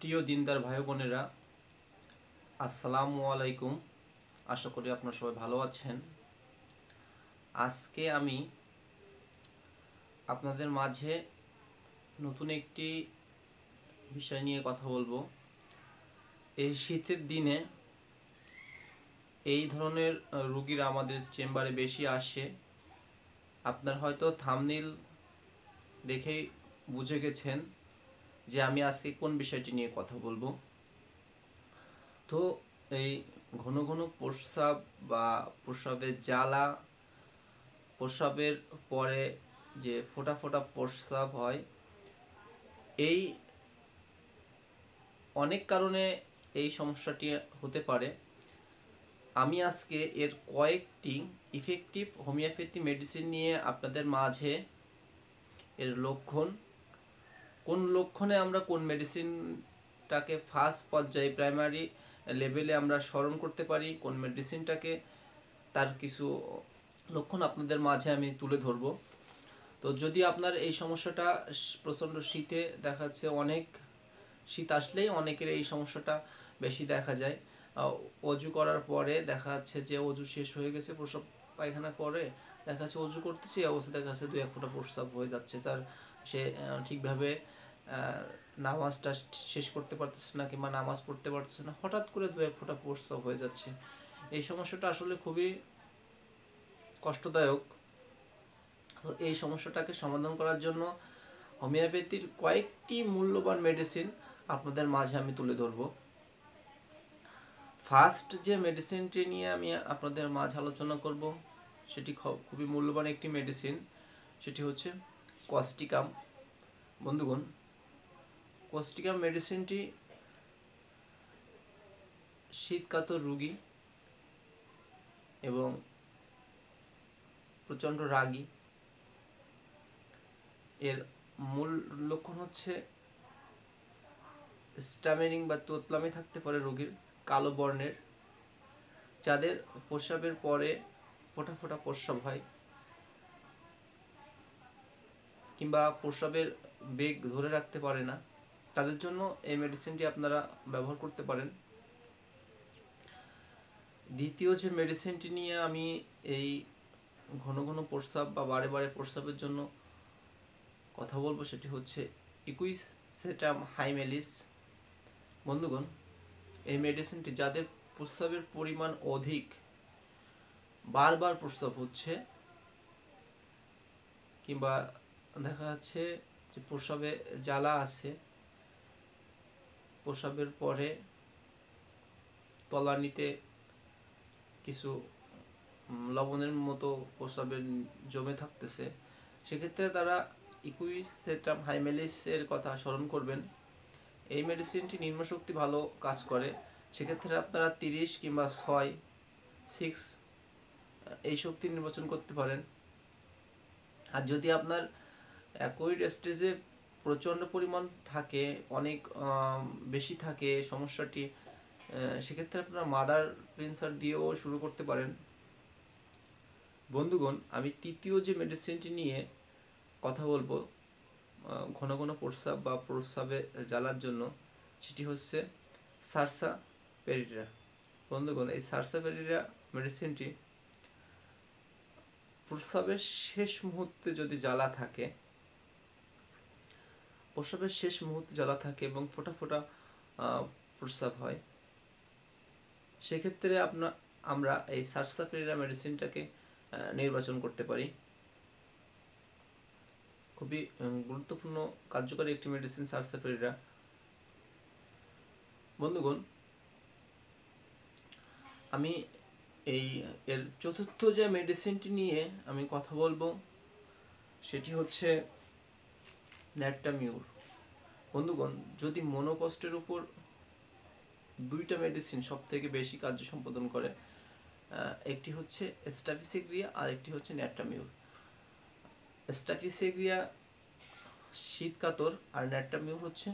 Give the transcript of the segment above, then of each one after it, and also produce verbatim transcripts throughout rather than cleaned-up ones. প্রিয় দিনদার ভাই বোনেরা আসসালামু আলাইকুম, আশা করি আপনারা সবাই ভালো আছেন। আজকে আমি আপনাদের মাঝে নতুন একটি বিষয় নিয়ে কথা বলবো। এই শীতের দিনে এই ধরনের রোগীরা আমাদের চেম্বারে বেশি আসে। আপনার হয়তো থাম্বনেইল দেখেই বুঝে গেছেন যে আমি আজকে কোন বিষয়টি নিয়ে কথা বলবো। তো এই ঘন ঘন প্রস্রাব বা প্রস্রাবের জ্বালা, প্রস্রাবের পরে যে ফোঁটা ফোঁটা প্রস্রাব হয়, এই অনেক কারণে এই সমস্যাটি হতে পারে। আমি আজকে এর কয়েকটি ইফেক্টিভ হোমিওপ্যাথি মেডিসিন নিয়ে আপনাদের মাঝে এর লক্ষণ, কোন লক্ষণে আমরা কোন মেডিসিনটাকে ফার্স্ট পর্যায়ে প্রাইমারি লেভেলে আমরা স্মরণ করতে পারি, কোন মেডিসিনটাকে, তার কিছু লক্ষণ আপনাদের মাঝে আমি তুলে ধরব। তো যদি আপনার এই সমস্যাটা প্রচণ্ড শীতে দেখা যাচ্ছে, অনেক শীত আসলেই অনেকের এই সমস্যাটা বেশি দেখা যায়। অজু করার পরে দেখা যাচ্ছে যে অজু শেষ হয়ে গেছে, প্রস্রাব পায়খানা করে দেখা যাচ্ছে অজু করতেছে, এই অবস্থা দেখা যাচ্ছে দুই এক ফোঁটা প্রস্রাব হয়ে যাচ্ছে, তার সে ঠিকভাবে নামাজটা শেষ করতে পারতেছে না কিংবা নামাজ পড়তে পারতেছে না, হঠাৎ করে দু এক ফোঁটা প্রস্রাব হয়ে যাচ্ছে। এই সমস্যাটা আসলে খুবই কষ্টদায়ক। তো এই সমস্যাটাকে সমাধান করার জন্য হোমিওপ্যাথির কয়েকটি মূল্যবান মেডিসিন আপনাদের মাঝে আমি তুলে ধরব। ফার্স্ট যে মেডিসিনটি নিয়ে আমি আপনাদের মাঝে আলোচনা করব সেটি খুবই মূল্যবান একটি মেডিসিন, সেটি হচ্ছে কস্টিকাম। বন্ধুগণ, কস্টিকাম মেডিসিনটি শীতকাতর রোগী এবং প্রচণ্ড রাগী, এর মূল লক্ষণ হচ্ছে স্টামেরিং বা তোতলামি থাকতে পারে রোগীর, কালো বর্ণের, যাদের প্রস্রাবের পরে ফোঁটা ফোঁটা প্রস্রাব হয় কিংবা প্রস্রাবের বেগ ধরে রাখতে পারে না, তাদের জন্য এই মেডিসিনটি আপনারা ব্যবহার করতে পারেন। দ্বিতীয় যে মেডিসিনটি নিয়ে আমি এই ঘন ঘন প্রস্রাব বা বারে বারে প্রস্রাবের জন্য কথা বলবো সেটি হচ্ছে ইকুইসেটাম হাইমেলিস। বন্ধুগণ, এই মেডিসিনটি যাদের প্রস্রাবের পরিমাণ অধিক, বারবার প্রস্রাব হচ্ছে কিংবা দেখা যাচ্ছে যে প্রস্রাবে জ্বালা আছে, প্রস্রাবের পরে তলানিতে কিছু লবণের মতো প্রস্রাবের জমে থাকতেছে, সেক্ষেত্রে তারা ইকুইসেটাম হাইমেলিসের কথা স্মরণ করবেন। এই মেডিসিনটি নিম্নশক্তি ভালো কাজ করে, সেক্ষেত্রে আপনারা তিরিশ কিংবা ছয় সিক্স এই শক্তি নির্বাচন করতে পারেন। আর যদি আপনার একই স্টেজে প্রচণ্ড পরিমাণ থাকে, অনেক বেশি থাকে সমস্যাটি, সেক্ষেত্রে আপনারা মাদার ক্লিনসার দিয়েও শুরু করতে পারেন। বন্ধুগণ, আমি তৃতীয় যে মেডিসিনটি নিয়ে কথা বলবো ঘন ঘন প্রস্রাব বা প্রস্রাবে জ্বালার জন্য, সেটি হচ্ছে সারসাপেরিলা। বন্ধুগণ, এই সারসাপেরিলা মেডিসিনটি প্রস্রাবের শেষ মুহূর্তে যদি জ্বালা থাকে, প্রস্রাবের শেষ মুহূর্তে জ্বালা থাকে এবং ফোঁটা ফোঁটা প্রস্রাব হয়, সেক্ষেত্রে আপনার আমরা এই সারসাপেরিলা মেডিসিনটাকে নির্বাচন করতে পারি। খুবই গুরুত্বপূর্ণ কার্যকরী একটি মেডিসিন সারসাপেরিলা। বন্ধুগণ, আমি এই এর চতুর্থ যে মেডিসিনটি নিয়ে আমি কথা বলবো সেটি হচ্ছে ন্যাট্রামিউর। বন্ধুগণ, যদি মনোকষ্টের উপর দুইটা মেডিসিন সব থেকে বেশি কার্য সম্পাদন করে, একটি হচ্ছে স্টাফিসাগ্রিয়া আর একটি হচ্ছে ন্যাট্রামিউর। স্টাফিসাগ্রিয়া শীত কাতর আর ন্যাট্রামিউর হচ্ছে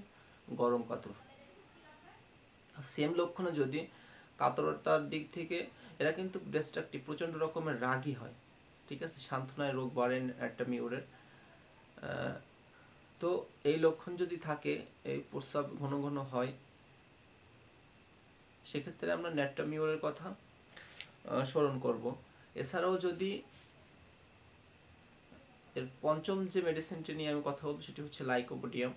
গরম কাতর। সেম লক্ষণে যদি কাতরতার দিক থেকে এরা কিন্তু ডিস্ট্রাকটিভ, প্রচণ্ড রকমের রাগী হয়, ঠিক আছে, সান্ত্বনায় রোগ বাড়েন ন্যাট্রামিউরের। तो ये लक्षण जो थाके प्रस्राव घन घन है से क्षेत्र में न्याट्रामिउरेर कथा स्मरण करब। एछाड़ाओ जदि एर पंचम जो मेडिसिनटी निये आमि कथा बोलबो सेटी हच्छे लाइकोपोडियम।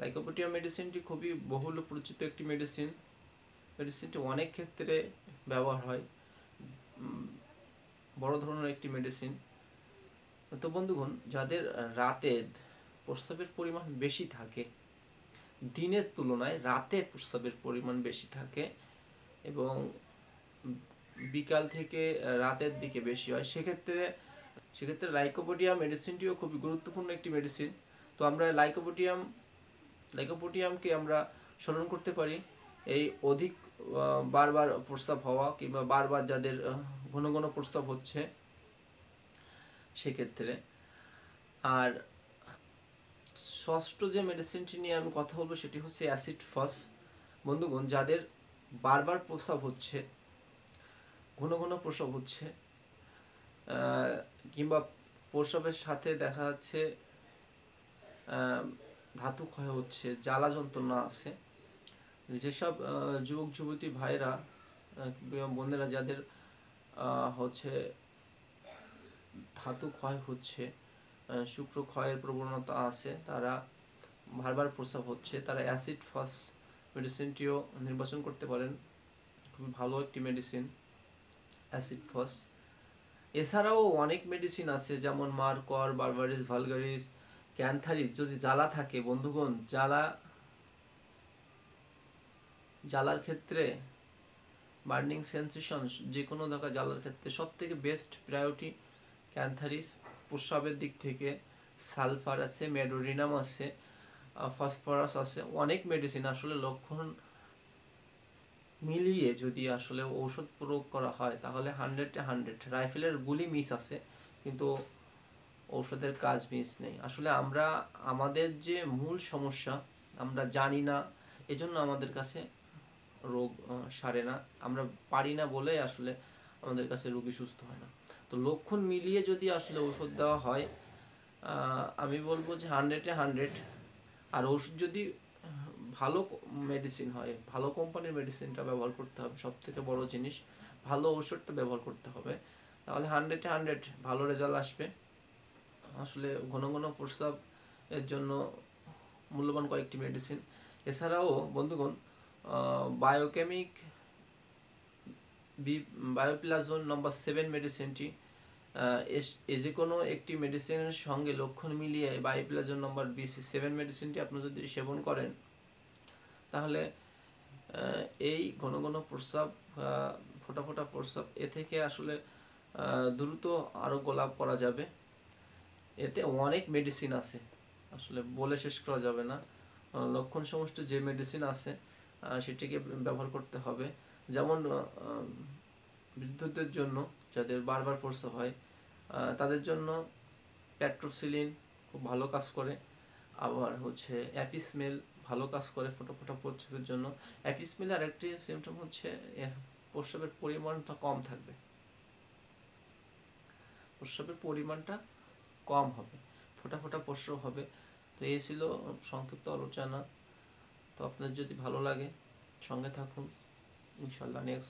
लाइकोपोडियम मेडिसिनटी खुबই बहुल परिचित एक मेडिसिन। मेडिसिनटी अनेक क्षेत्रे व्यवहार हय, बड़ो धरनेर एक मेडिसिन। तो बंधुगण जादेर राते प्रस्रावेर परिमाण बेशी थाके, दिनेर तुलनाय राते प्रस्रावेर परिमाण बेशी थाके एबं बिकाल थेके रातेर दिके बेशी हय, सेई क्षेत्रे से क्षेत्र में लाइकोपोडियम मेडिसिनटीও खूब गुरुत्वपूर्ण एक मेडिसिन। तो आमरा लाइकोपोडियम लाइकोपोडियम के आमरा स्मरण करते पारी अधिक बार बार प्रस्राव हवा किंबा बार बार जादेर घन घन प्रस्राव होच्छे से क्षेत्रे। और षष्ठ जो मेडिसिनटी निये आमि कथा बोलबो सेटी हच्छे অ্যাসিড ফস। बंधुगण जादेर बार बार प्रस्राव होच्छे, घन घन प्रस्राव होच्छे किंबा प्रसवेर साथे देखा जाच्छे धातु क्षय होच्छे, ज्वाला जंत्रणा आछे, जेसब युवक युवती भाईरा बंधुरा जादेर होच्छे धातु क्षय होच्छे, शुक्र क्षयेर प्रवणता आछे, तारा बार बार प्रस्राव होच्छे, तारा অ্যাসিড ফস मेडिसिनटीও निर्वाचन करते पारेन। खूब भालो एकटी मेडिसिन অ্যাসিড ফস। एछाड़ाओ अनेक मेडिसिन आछे जेमन मारकर, বারবারিস ভালগারিস, ক্যান্থারিস। जदि জ্বাला थाके बंधुगण জ্বালা জ্বালার क्षेत्रे বার্নিং সেনসেশন जे कोनो জায়গা জ্বালার क्षेत्रे सबथेके बेस्ट प्रायोरिटी ক্যান্থারিস। प्रस्रावेर दिक थेके सालफार आछे, মেডোরিনাম आछे, ফসফরাস आछे, अनेक मेडिसिन। आसले लक्षण मिलिए जदि आसले औषध प्रयोग करा हय ताहले हंड्रेडे हंड्रेड राइफेलेर गुली मिस आछे किन्तु औषधेर काज मिस नेই। आसले आमरा आमादेर जे मूल समस्या आमरा जानि ना, एजोन्नो आमादेर काछे रोग सारे ना, आमरा पारि ना बोले आसले आमादेर काछे रोगी सुस्थ हय ना। तो लक्षण मिलिए जदि आसले औषध देওয়া হয় आमी बोलबो जे हंड्रेडे हंड्रेड। और औषध जदि ভালো মেডিসিন হয়, ভালো কোম্পানির মেডিসিনটা ব্যবহার করতে হবে, সবথেকে বড় জিনিস ভালো ওষুধটা ব্যবহার করতে হবে, তাহলে হান্ড্রেড হান্ড্রেড ভালো রেজাল্ট আসবে। আসলে ঘন ঘন প্রস্রাব এর জন্য মূল্যবান কয়েকটি মেডিসিন। এছাড়াও বন্ধুগণ বায়োকেমিক বায়োপ্লাজন নাম্বার সেভেন মেডিসিনটি এই যে কোনো একটি মেডিসিনের সঙ্গে লক্ষণ মিলিয়ে বায়োপ্লাজন নাম্বার বিসি সেভেন মেডিসিনটি আপনি যদি সেবন করেন তাহলে এই ঘন ঘন প্রস্রাব, ফোটা ফোটা প্রস্রাব এ থেকে আসলে দ্রুত আরোগ্য লাভ করা যাবে। এতে অনেক মেডিসিন আছে, আসলে বলে শেষ করা যাবে না। লক্ষণ সমষ্টি যে মেডিসিন আছে সেটিকে ব্যবহার করতে হবে। যেমন বৃদ্ধদের জন্য যাদের বারবার প্রস্রাব হয় তাদের জন্য পেট্রোসিলিন খুব ভালো কাজ করে। আবার হচ্ছে অ্যাপিসমেল ভালো কাজ করে ফোঁটা ফোঁটা প্রস্রাবের জন্য। অ্যাপিসমেল আর একটি সিম্পটম হচ্ছে প্রস্রাবের পরিমাণটা কম থাকবে, প্রস্রাবের পরিমাণটা কম হবে, ফোঁটা ফোঁটা প্রস্রাব হবে। তো এই ছিল সংক্ষিপ্ত আলোচনা। তো আপনাদের যদি ভালো লাগে সঙ্গে থাকুন ইনশাআল্লাহ। নেক্সট